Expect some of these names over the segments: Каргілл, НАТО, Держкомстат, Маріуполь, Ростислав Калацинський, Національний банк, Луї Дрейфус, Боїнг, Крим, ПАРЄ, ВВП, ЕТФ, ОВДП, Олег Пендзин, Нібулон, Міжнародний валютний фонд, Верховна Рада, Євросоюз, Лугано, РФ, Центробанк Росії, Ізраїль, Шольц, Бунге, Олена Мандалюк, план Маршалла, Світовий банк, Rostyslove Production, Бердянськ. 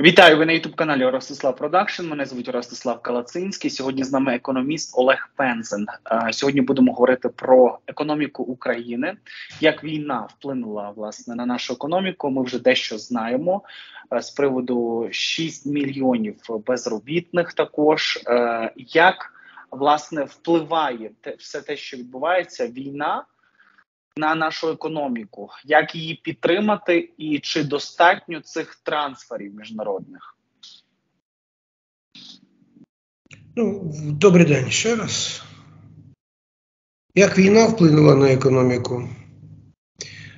Вітаю, ви на YouTube-каналі Ростислав Продакшн. Мене звуть Ростислав Калацинський. Сьогодні з нами економіст Олег Пендзин. Сьогодні будемо говорити про економіку України, як війна вплинула, власне, на нашу економіку. Ми вже дещо знаємо з приводу 6 мільйонів безробітних також. Як, власне, впливає все те, що відбувається, війна на нашу економіку, як її підтримати і чи достатньо цих трансферів міжнародних? Ну, добрий день ще раз. Як війна вплинула на економіку?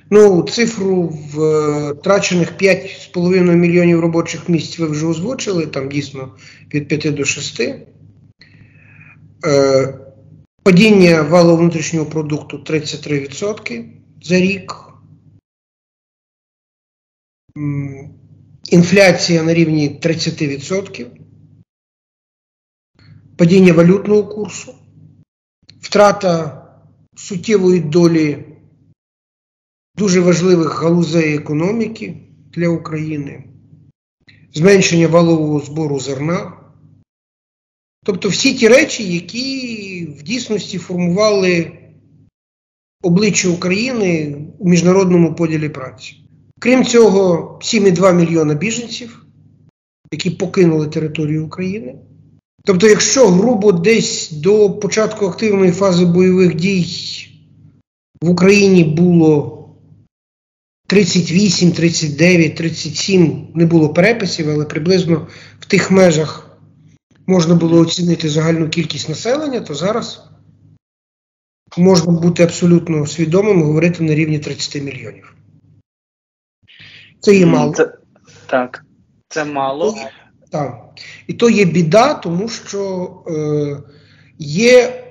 Ну, цифру втрачених 5,5 мільйонів робочих місць ви вже озвучили, там дійсно від 5 до 6. Падіння валового внутрішнього продукту 33% за рік. Інфляція на рівні 30%. Падіння валютного курсу. Втрата суттєвої долі дуже важливих галузей економіки для України. Зменшення валового збору зерна. Тобто всі ті речі, які в дійсності формували обличчя України у міжнародному поділі праці. Крім цього, 7,2 мільйона біженців, які покинули територію України. Тобто, якщо грубо десь до початку активної фази бойових дій в Україні було 38, 39, 37, не було переписів, але приблизно в тих межах можна було оцінити загальну кількість населення, то зараз можна бути абсолютно свідомим, говорити на рівні 30 мільйонів. Це є мало. Так, це мало. Так. І то є біда, тому що є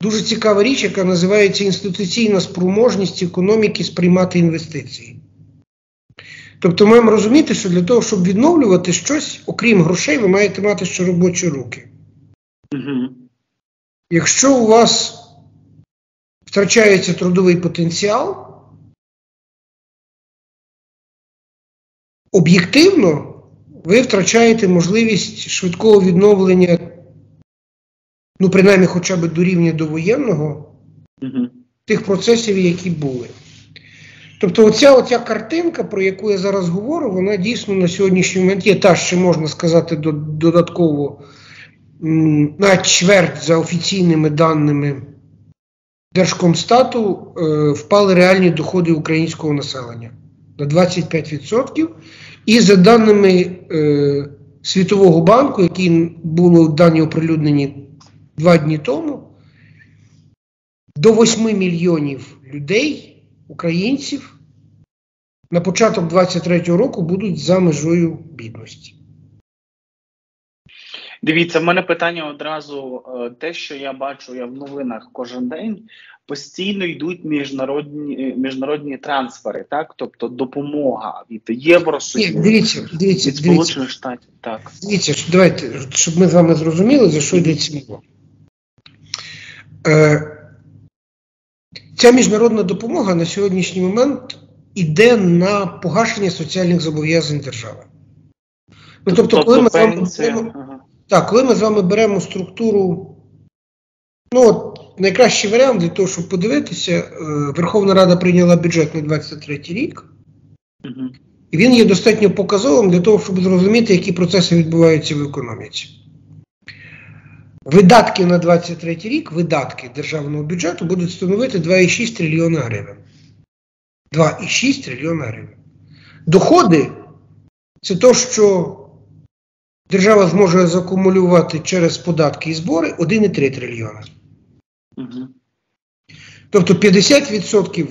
дуже цікава річ, яка називається інституційна спроможність економіки сприймати інвестиції. Тобто маємо розуміти, що для того, щоб відновлювати щось, окрім грошей, ви маєте мати ще робочі руки. Якщо у вас втрачається трудовий потенціал, об'єктивно ви втрачаєте можливість швидкого відновлення, ну принаймні хоча б до рівня довоєнного, тих процесів, які були. Тобто оця картинка, про яку я зараз говорю, вона дійсно на сьогоднішній момент є та, що можна сказати додатково на чверть за офіційними даними Держкомстату впали реальні доходи українського населення на 25%. І за даними Світового банку, які були дані оприлюднені 2 дні тому, до 8 мільйонів людей, українців, на початок 2023 року будуть за межою бідності. Дивіться, в мене питання одразу те, що я бачу, я в новинах кожен день, постійно йдуть міжнародні трансфери, так? Тобто допомога від Євросоюзу, від Сполучених Штатів. Так. Дивіться, давайте, щоб ми з вами зрозуміли, за що йдеться мова. Ця міжнародна допомога на сьогоднішній момент іде на погашення соціальних зобов'язань держави. Ну, тобто, коли ми з вами беремо структуру, ну, от, найкращий варіант для того, щоб подивитися, Верховна Рада прийняла бюджет на 2023 рік, і він є достатньо показовим для того, щоб зрозуміти, які процеси відбуваються в економіці. Видатки на 2023 рік, видатки державного бюджету будуть становити 2,6 трильйона гривень. 2,6 трильйона гривень. Доходи – це те, що держава зможе закумулювати через податки і збори 1,3 трильйона. Тобто 50%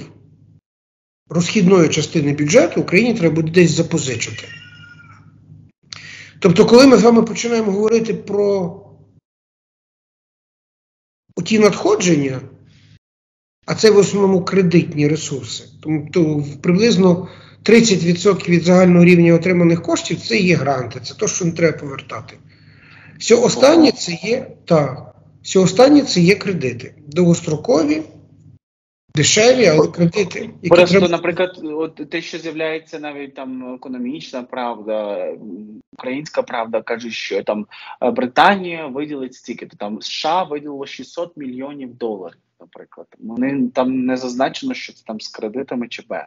розхідної частини бюджету Україні треба буде десь запозичити. Тобто, коли ми з вами починаємо говорити про ті надходження, а це в основному кредитні ресурси, тому приблизно 30% від загального рівня отриманих коштів це є гранти, це те, що не треба повертати. Все останнє це є кредити. Довгострокові, дешеві, але кредити, які просто, треба... наприклад, от те, що з'являється навіть там економічна правда, українська правда, кажуть, що там Британія виділить стільки-то, там США виділило $600 мільйонів, наприклад. Вони там не зазначено, що це там з кредитами чи без.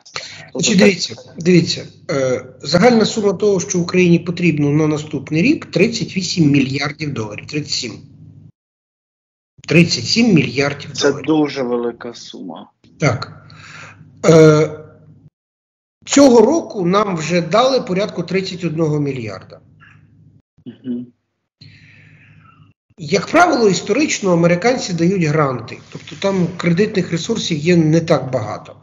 Тобто, дивіться, загальна сума того, що Україні потрібно на наступний рік, $38 мільярдів. 37 мільярдів. Це доларів. Дуже велика сума. Так. Цього року нам вже дали порядку 31 мільярда. Угу. Як правило, історично американці дають гранти. Тобто там кредитних ресурсів є не так багато.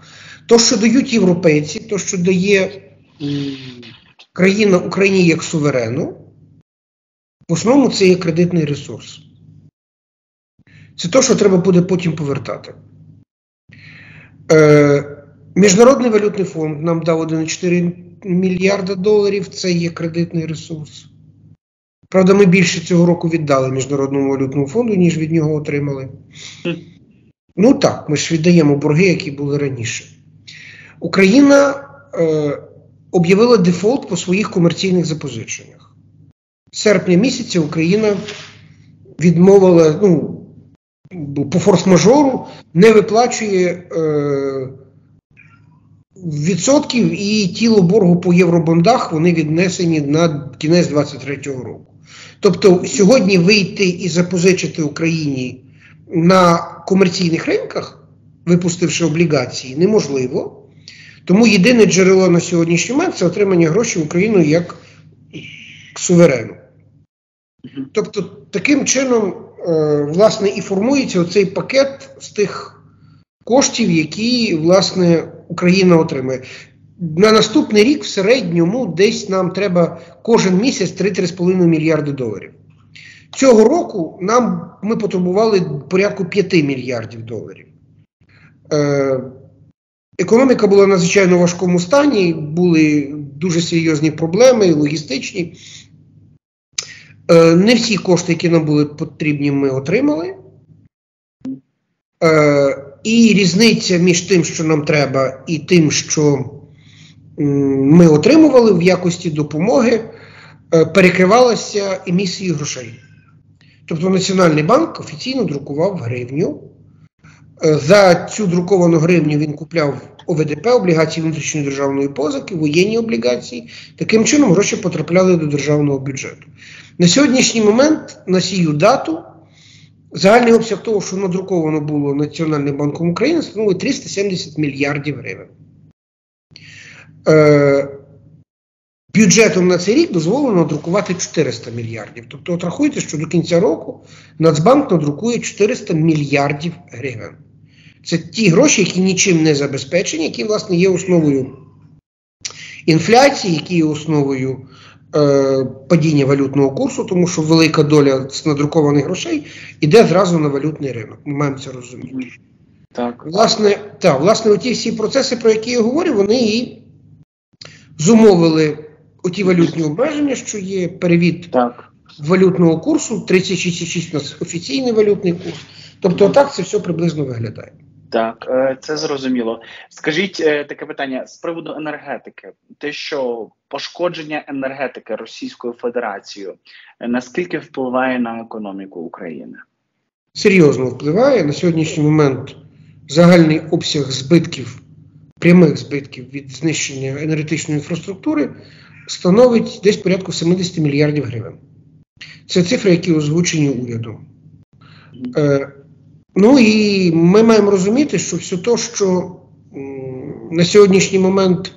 То, що дають європейці, то, що дає країна Україні як суверену, в основному це є кредитний ресурс. Це те, що треба буде потім повертати. Міжнародний валютний фонд нам дав $1,4 мільярда, це є кредитний ресурс. Правда, ми більше цього року віддали Міжнародному валютному фонду, ніж від нього отримали. Ну так, ми ж віддаємо борги, які були раніше. Україна об'явила дефолт по своїх комерційних запозиченнях. В серпні місяці Україна відмовила, по форс-мажору не виплачує відсотків, і тіло боргу по євробондах вони віднесені на кінець 2023 року. Тобто сьогодні вийти і запозичити Україні на комерційних ринках, випустивши облігації, неможливо. Тому єдине джерело на сьогоднішній момент – це отримання грошей Україною як суверену. Тобто таким чином, власне, і формується оцей пакет з тих коштів, які, власне, Україна отримає. На наступний рік в середньому десь нам треба кожен місяць 3-3,5 мільярди доларів. Цього року ми потребували порядку 5 мільярдів доларів. Економіка була в надзвичайно важкому стані, були дуже серйозні проблеми, логістичні. Не всі кошти, які нам були потрібні, ми отримали. І різниця між тим, що нам треба, і тим, що ми отримували в якості допомоги, перекривалася емісією грошей. Тобто Національний банк офіційно друкував гривню. За цю друковану гривню він купляв ОВДП, облігації внутрішньої державної позики, воєнні облігації. Таким чином гроші потрапляли до державного бюджету. На сьогоднішній момент, на сію дату, загальний обсяг того, що надруковано було Національним банком України, становить 370 мільярдів гривень. Бюджетом на цей рік дозволено надрукувати 400 мільярдів. Тобто, от рахуйте, що до кінця року Нацбанк надрукує 400 мільярдів гривень. Це ті гроші, які нічим не забезпечені, які, власне, є основою інфляції, які є основою падіння валютного курсу, тому що велика доля з надрукованих грошей йде зразу на валютний ринок. Ми маємо це розуміти. Так. Власне, оті всі процеси, про які я говорю, вони і зумовили оті валютні обмеження, що є перевід валютного курсу, 36,6 у нас офіційний валютний курс. Тобто так це все приблизно виглядає. Так, це зрозуміло. Скажіть таке питання з приводу енергетики. Те, що пошкодження енергетики Російською Федерацією, наскільки впливає на економіку України? Серйозно впливає. На сьогоднішній момент загальний обсяг збитків, прямих збитків від знищення енергетичної інфраструктури становить десь порядку 70 мільярдів гривень. Це цифри, які озвучені урядом. Ну і ми маємо розуміти, що все те, що на сьогоднішній момент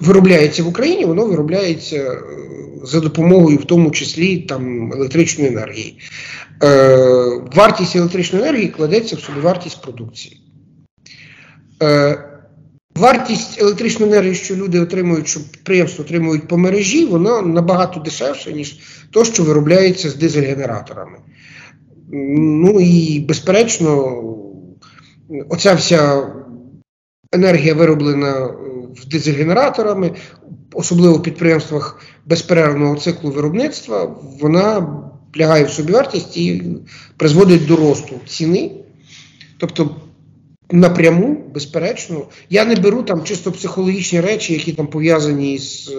виробляється в Україні, воно виробляється за допомогою, в тому числі, електричної енергії. Вартість електричної енергії кладеться в собівартість продукції. Вартість електричної енергії, що люди отримують, що підприємства отримують по мережі, вона набагато дешевша, ніж те, що виробляється з дизель-генераторами. Ну і, безперечно, оця вся енергія, вироблена дизель-генераторами, особливо в підприємствах безперервного циклу виробництва, вона лягає в собівартість і призводить до росту ціни. Тобто напряму, безперечно. Я не беру там чисто психологічні речі, які там пов'язані з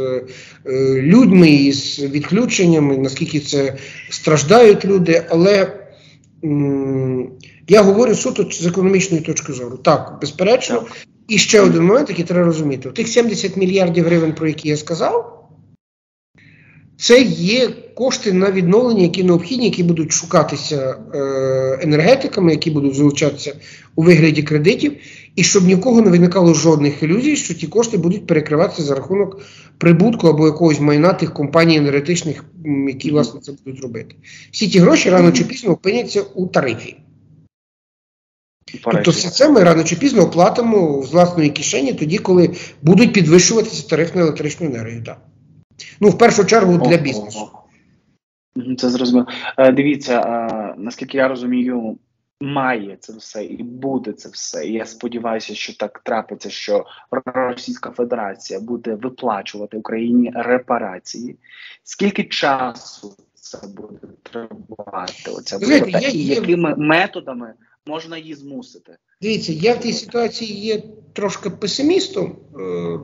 людьми, з відключеннями, наскільки це страждають люди, але я говорю суто з економічної точки зору. Так, безперечно. Так. І ще один момент, який треба розуміти. Тих 70 мільярдів гривень, про які я сказав, це є кошти на відновлення, які необхідні, які будуть шукатися енергетиками, які будуть залучатися у вигляді кредитів, і щоб ні в кого не виникало жодних ілюзій, що ті кошти будуть перекриватися за рахунок прибутку або якогось майна тих компаній енергетичних, які, власне, це будуть робити. Всі ті гроші рано чи пізно опиняться у тарифі. Тобто все це ми рано чи пізно оплатимо з власної кишені тоді, коли будуть підвищуватися тарифи на електричну енергію. Так. Ну, в першу чергу для бізнесу. Це зрозуміло. Дивіться, наскільки я розумію, має це все і буде це все. І я сподіваюся, що так трапиться, що Російська Федерація буде виплачувати Україні репарації. Скільки часу це буде тривати? Оця виплата? Якими методами можна її змусити? Дивіться, я в цій ситуації є трошки песимістом,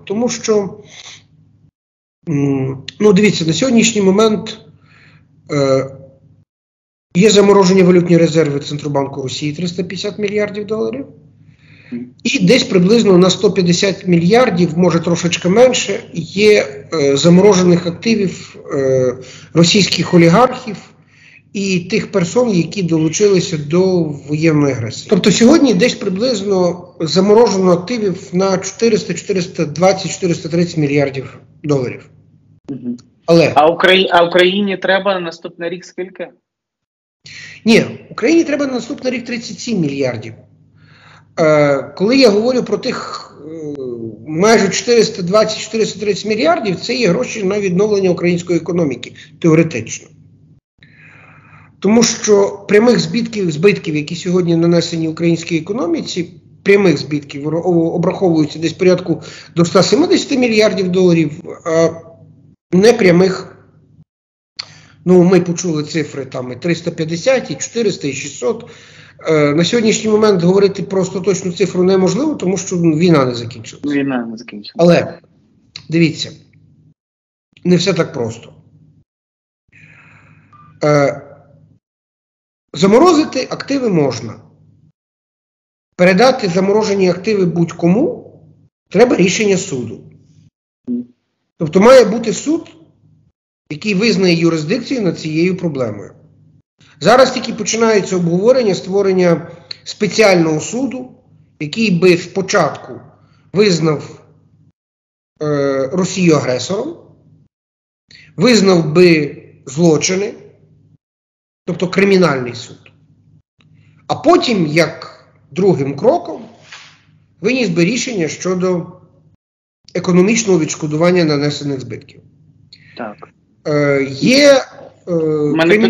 тому що, ну, дивіться, на сьогоднішній момент є заморожені валютні резерви Центробанку Росії 350 мільярдів доларів. І десь приблизно на 150 мільярдів, може трошечки менше, є заморожених активів російських олігархів і тих персон, які долучилися до воєнної агресії. Тобто сьогодні десь приблизно заморожено активів на 400, 420, 430 мільярдів доларів. Але... А Україні треба на наступний рік скільки? Ні, Україні треба на наступний рік 37 мільярдів. Коли я говорю про тих майже 420-430 мільярдів, це є гроші на відновлення української економіки, теоретично. Тому що прямих збитків, які сьогодні нанесені українській економіці, прямих збитків обраховуються десь порядку до 170 мільярдів доларів, а непрямих, ну, ми почули цифри там і 350, і 400, і 600. На сьогоднішній момент говорити про остаточну цифру неможливо, тому що війна не закінчилася. Але, дивіться, не все так просто. Заморозити активи можна. Передати заморожені активи будь-кому треба рішення суду. Тобто має бути суд, який визнає юрисдикцію над цією проблемою. Зараз тільки починається обговорення створення спеціального суду, який би спочатку визнав Росію агресором, визнав би злочини, тобто кримінальний суд. А потім, як другим кроком, виніс би рішення щодо економічного відшкодування нанесених збитків. Так. Є кримінальні...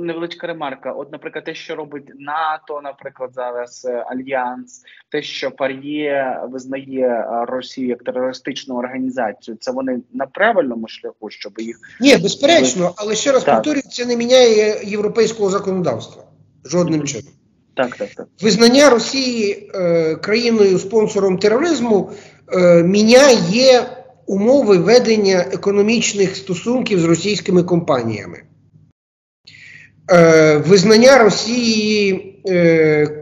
невеличка ремарка. От, наприклад, те, що робить НАТО, наприклад, зараз Альянс, те, що ПАРЄ визнає Росію як терористичну організацію, це вони на правильному шляху, щоб їх... Ні, безперечно, але ще раз повторюю, це не міняє європейського законодавства жодним чином. Так. Визнання Росії країною-спонсором тероризму міняє умови ведення економічних стосунків з російськими компаніями. Визнання Росії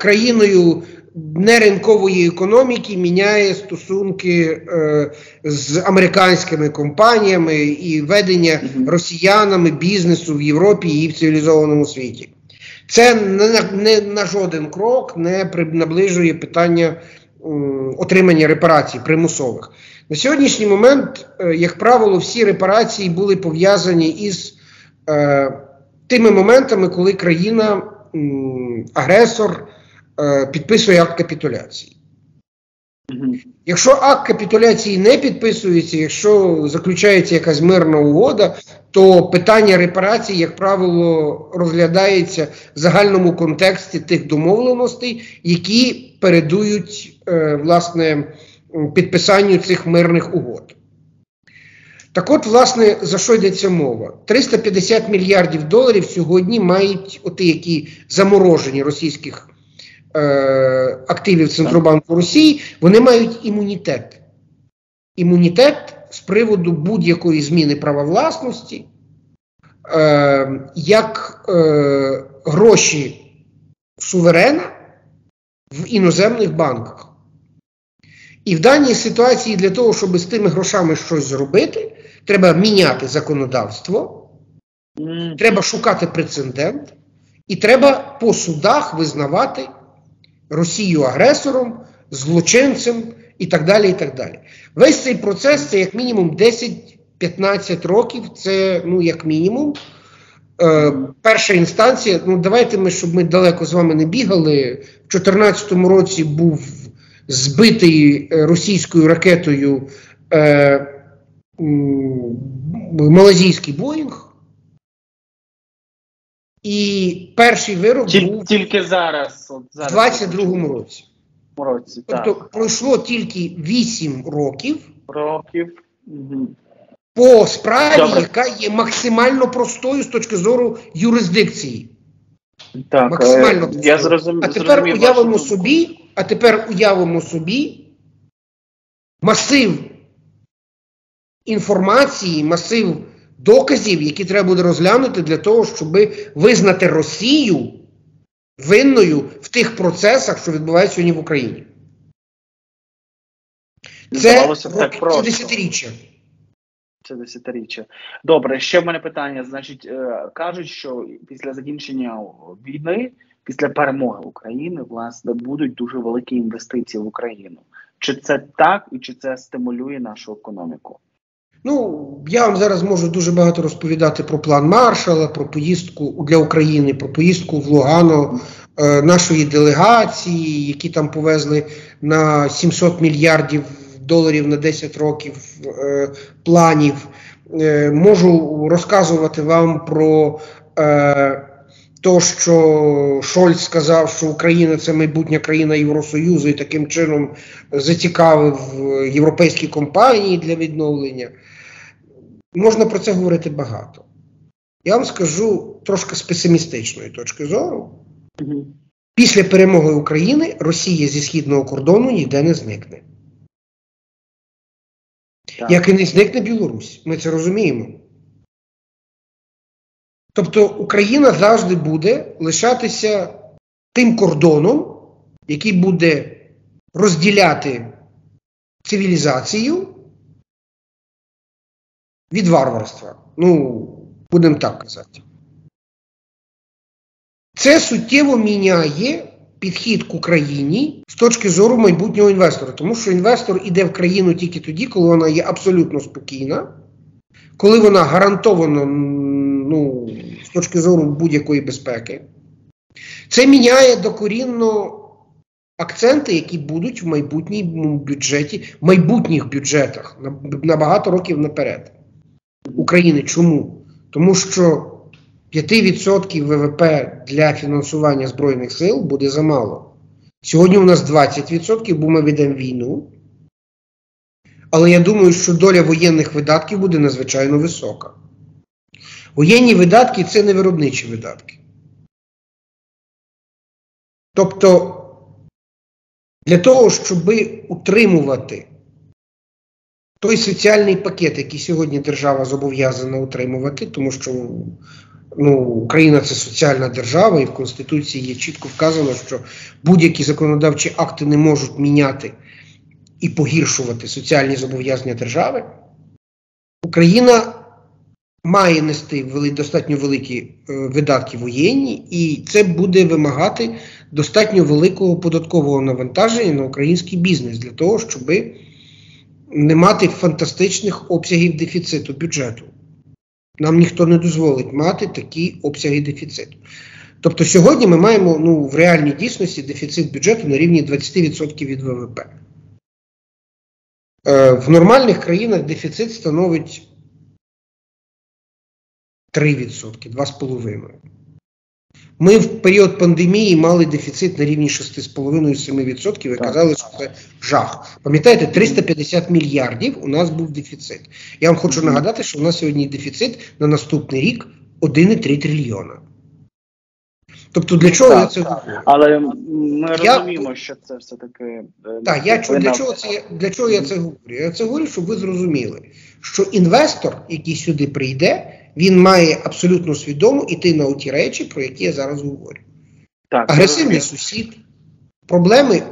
країною неринкової економіки міняє стосунки з американськими компаніями і ведення росіянами бізнесу в Європі і в цивілізованому світі. Це не на жоден крок не наближує питання отримання репарацій примусових. На сьогоднішній момент, як правило, всі репарації були пов'язані із тими моментами, коли країна-агресор підписує акт капітуляції. Якщо акт капітуляції не підписується, якщо заключається якась мирна угода, то питання репарацій, як правило, розглядається в загальному контексті тих домовленостей, які передують, власне, підписанню цих мирних угод. Так от, власне, за що йдеться мова? 350 мільярдів доларів сьогодні мають оті, які заморожені російських активів Центробанку Росії, вони мають імунітет. Імунітет з приводу будь-якої зміни права власності, як гроші суверена в іноземних банках. І в даній ситуації для того, щоб з тими грошами щось зробити, треба міняти законодавство, треба шукати прецедент, і треба по судах визнавати Росію агресором, злочинцем і так далі, і так далі. Весь цей процес – це як мінімум 10-15 років, це, ну, як мінімум. Перша інстанція, ну, давайте ми, щоб ми далеко з вами не бігали, в 2014 році був збитий російською ракетою малазійський Боїнг. І перший вирок був тільки зараз, в 22-му році. Тобто пройшло тільки 8 років по справі, яка є максимально простою з точки зору юрисдикції. Так, максимально простою. Я зрозумів. А тепер уявимо собі масив інформації, масив доказів, які треба буде розглянути для того, щоб визнати Росію винною в тих процесах, що відбуваються сьогодні в Україні. Це десятиріччя. Це десятиріччя. Добре, ще в мене питання. Значить, кажуть, що після закінчення війни, після перемоги України, власне, будуть дуже великі інвестиції в Україну. Чи це так і чи це стимулює нашу економіку? Ну, я вам зараз можу дуже багато розповідати про план Маршалла, про поїздку для України, про поїздку в Лугано нашої делегації, які там повезли на 700 мільярдів доларів на 10 років планів. Можу розказувати вам про те, що Шольц сказав, що Україна – це майбутня країна Євросоюзу і таким чином зацікавив європейські компанії для відновлення. Можна про це говорити багато. Я вам скажу трошки з песимістичної точки зору. Після перемоги України Росія зі східного кордону ніде не зникне. Так. Як і не зникне Білорусь. Ми це розуміємо. Тобто Україна завжди буде лишатися тим кордоном, який буде розділяти цивілізацію від варварства. Ну, будемо так казати. Це суттєво міняє підхід к Україні з точки зору майбутнього інвестора. Тому що інвестор іде в країну тільки тоді, коли вона є абсолютно спокійна, коли вона гарантовано, ну, з точки зору будь-якої безпеки. Це міняє докорінно акценти, які будуть в майбутньому бюджеті, в майбутніх бюджетах на багато років наперед. України чому? Тому що 5% ВВП для фінансування Збройних сил буде замало. Сьогодні у нас 20%, бо ми ведемо війну. Але я думаю, що доля воєнних видатків буде надзвичайно висока. Воєнні видатки – це не виробничі видатки. Тобто, для того, щоб утримувати той соціальний пакет, який сьогодні держава зобов'язана утримувати, тому що, ну, Україна – це соціальна держава, і в Конституції є чітко вказано, що будь-які законодавчі акти не можуть міняти і погіршувати соціальні зобов'язання держави. Україна має нести достатньо великі видатки воєнні, і це буде вимагати достатньо великого податкового навантаження на український бізнес для того, щоб не мати фантастичних обсягів дефіциту бюджету. Нам ніхто не дозволить мати такі обсяги дефіциту. Тобто сьогодні ми маємо, ну, в реальній дійсності дефіцит бюджету на рівні 20% від ВВП. В нормальних країнах дефіцит становить 3%, 2,5%. Ми в період пандемії мали дефіцит на рівні 6,5-7% і казали, що це жах. Пам'ятаєте, 350 мільярдів у нас був дефіцит. Я вам хочу нагадати, що у нас сьогодні дефіцит на наступний рік 1,3 трильйона. Тобто для чого так, це так. Але ми розуміємо, що це все-таки... Так, для чого я це говорю? Я це говорю, щоб ви зрозуміли, що інвестор, який сюди прийде, він має абсолютно свідомо йти на ті речі, про які я зараз говорю. Так, агресивний сусід, проблеми...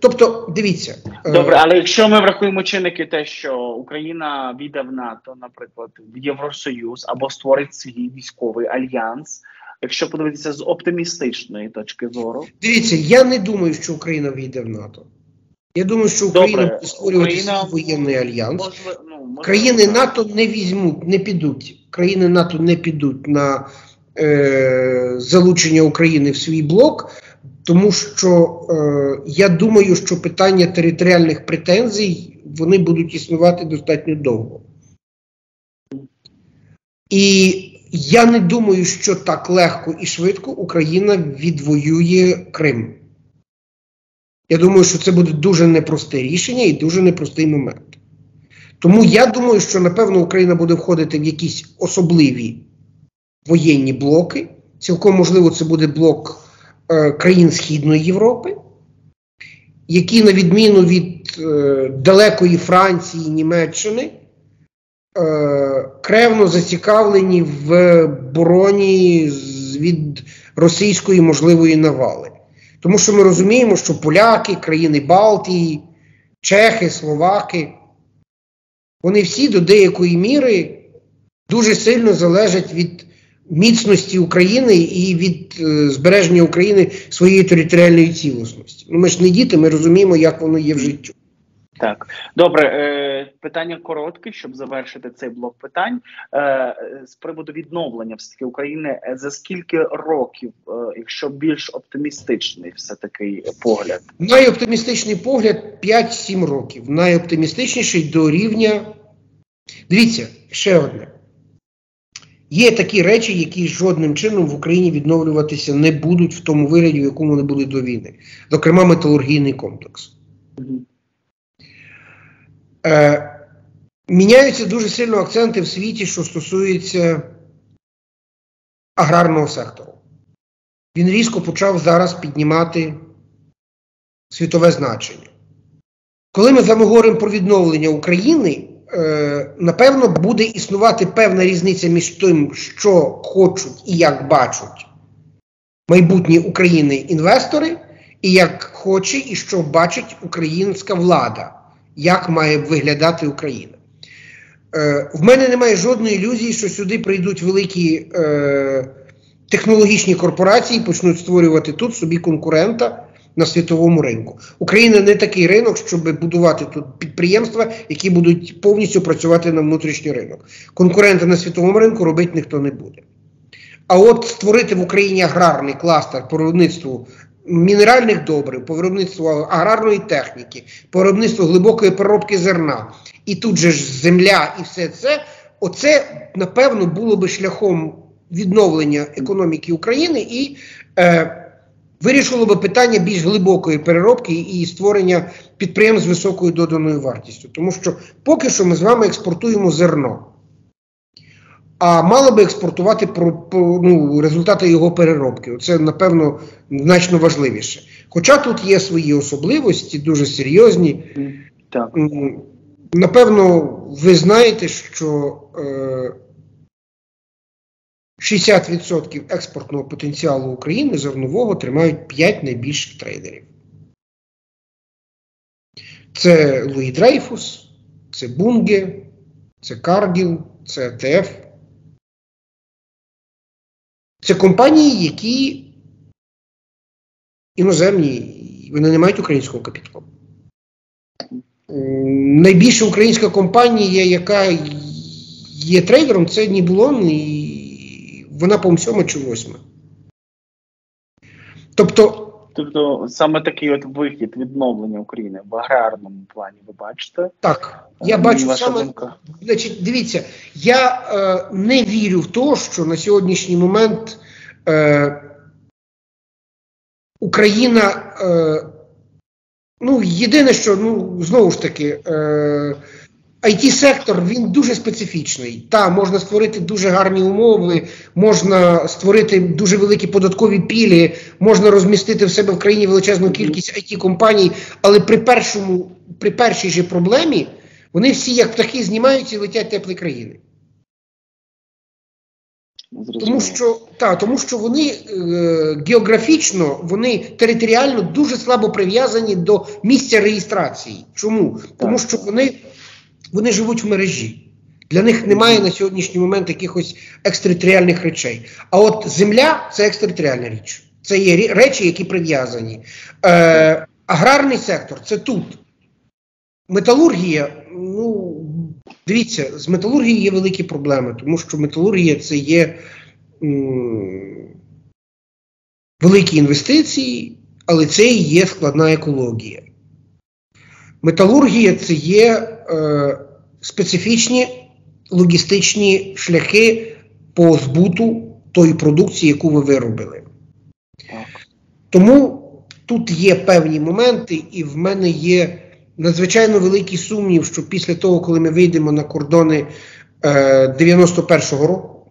Тобто, дивіться... Добре, але якщо ми врахуємо чинники те, що Україна війде в НАТО, наприклад, в Євросоюз, або створить свій військовий альянс, якщо подивитися з оптимістичної точки зору. Дивіться, я не думаю, що Україна війде в НАТО. Я думаю, що Україна буде створювати воєнний альянс. Країни НАТО не візьмуть, не підуть. Країни НАТО не підуть на залучення України в свій блок, тому що я думаю, що питання територіальних претензій, вони будуть існувати достатньо довго. І я не думаю, що так легко і швидко Україна відвоює Крим. Я думаю, що це буде дуже непросте рішення і дуже непростий момент. Тому я думаю, що, напевно, Україна буде входити в якісь особливі воєнні блоки. Цілком можливо, це буде блок країн Східної Європи, які, на відміну від далекої Франції, Німеччини, кревно зацікавлені в обороні від російської можливої навали. Тому що ми розуміємо, що поляки, країни Балтії, чехи, словаки, вони всі до деякої міри дуже сильно залежать від міцності України і від збереження України своєї територіальної цілісності. Ну, ми ж не діти, ми розуміємо, як воно є в житті. Так, добре, питання коротке, щоб завершити цей блок питань. З приводу відновлення все-таки України, за скільки років, якщо більш оптимістичний все-таки погляд? Найоптимістичний погляд 5-7 років. Найоптимістичніший до рівня... Дивіться, ще одне. Є такі речі, які жодним чином в Україні відновлюватися не будуть в тому вигляді, в якому вони були до війни. Зокрема, металургійний комплекс. Міняються дуже сильно акценти в світі, що стосується аграрного сектору. Він різко почав зараз піднімати світове значення. Коли ми з вами говоримо про відновлення України, напевно, буде існувати певна різниця між тим, що хочуть і як бачать майбутні України інвестори, і як хоче і що бачить українська влада. Як має виглядати Україна. В мене немає жодної ілюзії, що сюди прийдуть великі технологічні корпорації і почнуть створювати тут собі конкурента на світовому ринку. Україна не такий ринок, щоб будувати тут підприємства, які будуть повністю працювати на внутрішній ринок. Конкурента на світовому ринку робити ніхто не буде. А от створити в Україні аграрний кластер по виробництву мінеральних добрив, по виробництву аграрної техніки, по виробництву глибокої переробки зерна. І тут же ж земля і все це. Оце, напевно, було би шляхом відновлення економіки України і вирішило би питання більш глибокої переробки і створення підприємств з високою доданою вартістю. Тому що поки що ми з вами експортуємо зерно. А мали би експортувати результати його переробки. Це, напевно, значно важливіше. Хоча тут є свої особливості, дуже серйозні. Так. Напевно, ви знаєте, що 60% експортного потенціалу України зернового тримають 5 найбільших трейдерів. Це Луї Дрейфус, це Бунге, це Каргілл, це ЕТФ. Це компанії, які іноземні, вони не мають українського капіталу. Найбільша українська компанія, яка є трейдером, це Нібулон, і вона, по-моєму, 7 чи 8. Тобто саме такий от вихід відновлення України в аграрному плані, ви бачите? Так, я бачу саме, значить, дивіться, я не вірю в те, що на сьогоднішній момент Україна, єдине, що, знову ж таки, ІТ-сектор, він дуже специфічний. Та, можна створити дуже гарні умови, можна створити дуже великі податкові пільги, можна розмістити в себе в країні величезну кількість ІТ-компаній, але при першій же проблемі вони всі як птахи знімаються і летять в теплі країни. Тому що вони географічно, вони територіально дуже слабо прив'язані до місця реєстрації. Чому? Тому що вони живуть в мережі. Для них немає на сьогоднішній момент якихось екстериторіальних речей. А от земля – це екстериторіальна річ. Це є речі, які прив'язані. Аграрний сектор – це тут. Металургія, дивіться, з металургією є великі проблеми, тому що металургія – це є великі інвестиції, але це і є складна екологія. Металургія – це є специфічні логістичні шляхи по збуту тої продукції, яку ви виробили. Тому тут є певні моменти, і в мене є надзвичайно великий сумнів, що після того, коли ми вийдемо на кордони 91-го року,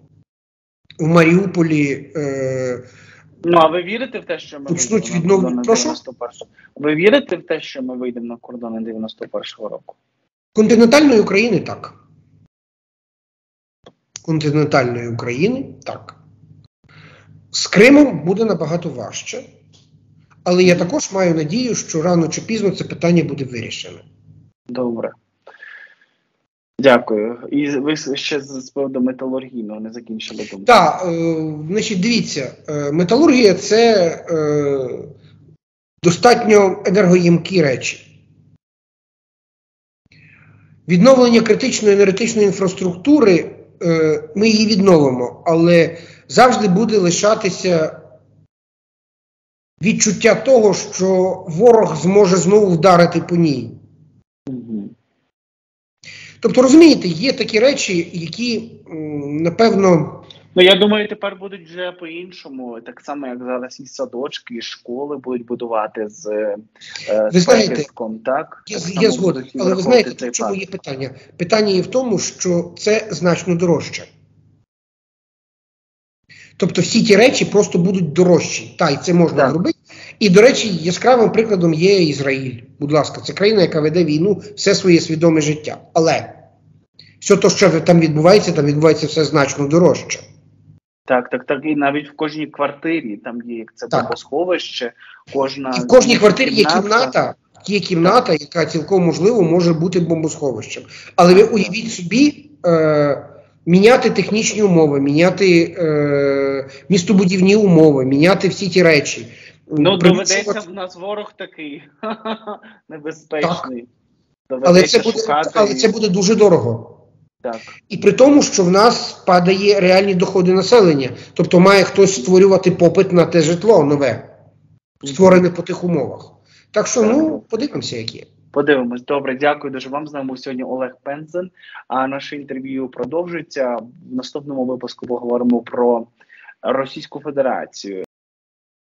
в Маріуполі... а ви вірите в те, що ми вийдемо на кордони 91-го? Ви вірите в те, що ми вийдемо на кордони 91-го року? Континентальної України – так. Континентальної України – так. З Кримом буде набагато важче. Але я також маю надію, що рано чи пізно це питання буде вирішено. Добре. Дякую. І ви ще з поводу металургійного не закінчили думку. Так, значить, дивіться, металургія – це достатньо енергоємкі речі. Відновлення критичної енергетичної інфраструктури, ми її відновимо, але завжди буде лишатися відчуття того, що ворог зможе знову вдарити по ній. Тобто, розумієте, є такі речі, які, напевно... Я думаю, тепер будуть вже по-іншому, так само, як зараз і садочки, і школи будуть будувати з захистком, так? Я згоден, але ви знаєте, в чому є питання? Питання є в тому, що це значно дорожче. Тобто всі ті речі просто будуть дорожчі. Та, і це можна зробити. І, до речі, яскравим прикладом є Ізраїль. Будь ласка, це країна, яка веде війну все своє свідоме життя. Але все те, що там відбувається все значно дорожче. Так. І навіть в кожній квартирі там є, як це бомбосховище. І в кожній квартирі є кімната, яка цілком можливо може бути бомбосховищем. Але ви уявіть собі... міняти технічні умови, міняти містобудівні умови, міняти всі ті речі. Доведеться в нас ворог такий небезпечний. Так. Але це буде дуже дорого. Так. І при тому, що в нас падає реальні доходи населення. Тобто має хтось створювати попит на те житло нове, створене по тих умовах. Так що, подивимося, як є. Подивимось. Добре, дякую дуже вам. З нами був сьогодні Олег Пендзин. А наше інтерв'ю продовжується. В наступному випуску поговоримо про Російську Федерацію.